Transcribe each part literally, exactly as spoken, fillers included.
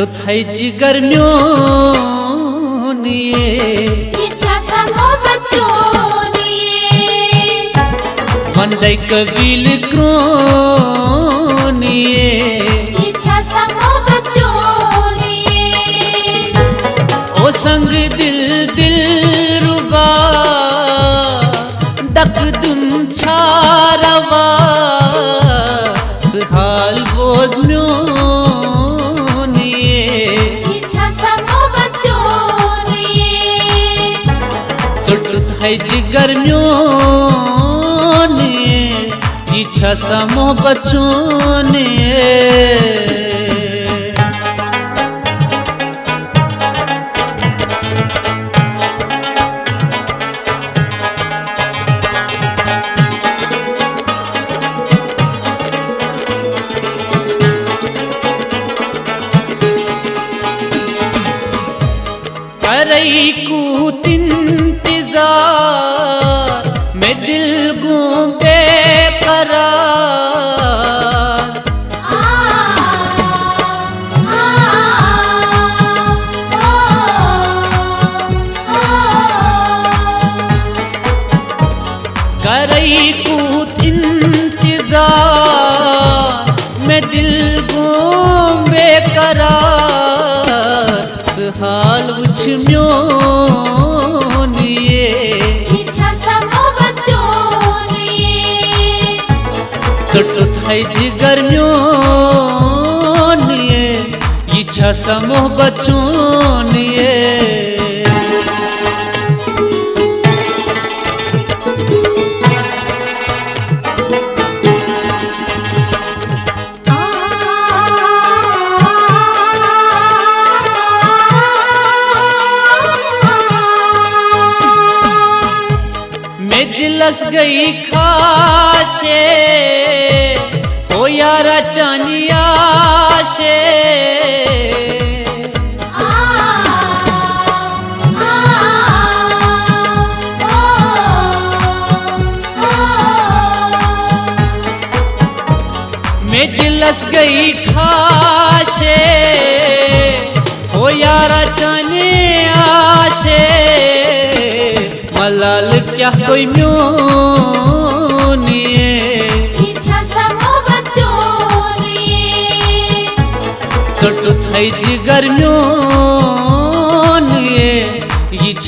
चुठ है जिगर म्यून या भन्दै कबिल क्रोन ओ संग दिल दिल रुबा दक दुन छारवा सुहाल बोझ म्यून चुठ है जिगर म्यून या समूह बचून कूत इंतजार में दिल गुम बेकरार करई कूत इंतजार में दिल गुम बेकरार हाल उछ म्यून या चुठ है जिगर म्यून या समूह बचून या दिलस गई खाशे ओ यारा चानिया से मैं दिलस गई खाशे ओ यारा चानिया से मलाल क्या कोई म्यून या चुठ है जिगर म्यून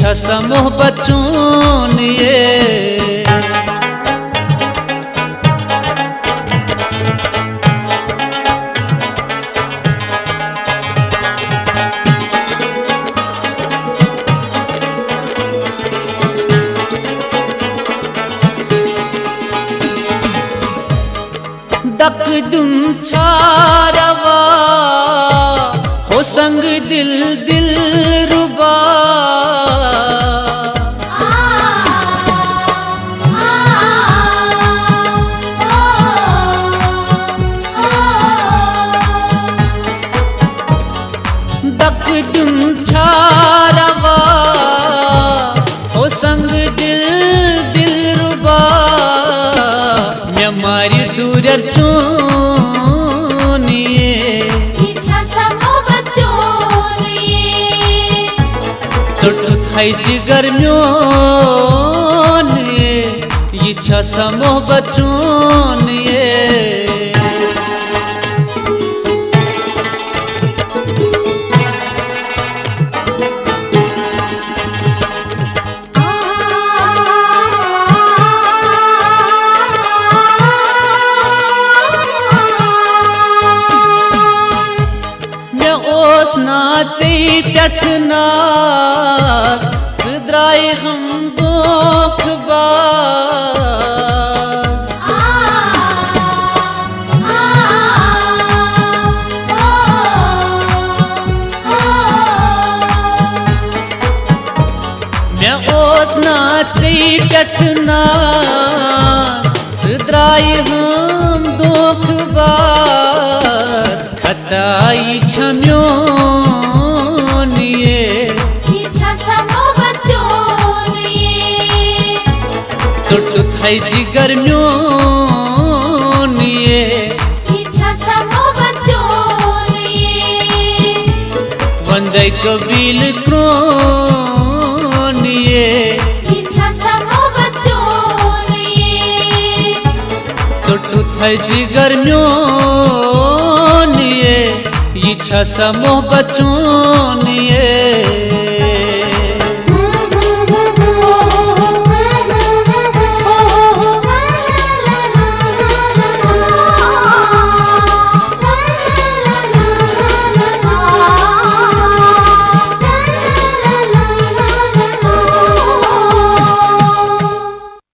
या समूह बचून या तक दुम छारवा हो संग दिल दिल रुबा तक दुम छारवा हो संग दिल दिल रुबा म्यामारी दूर चुठ है जिगर म्यून या समूह बचून या नाचे टटनास सुद्राए हम गोखबास मैं ओस नाचे टटनास सुद्राए हम दो मुख बार खताई छम्यो निये चुट थाई जिगर म्यो निये वंदे कबील क्रो निये चुट थाई जिगर म्यो निये इच्छा समो बचो निये।